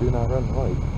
do not run the light.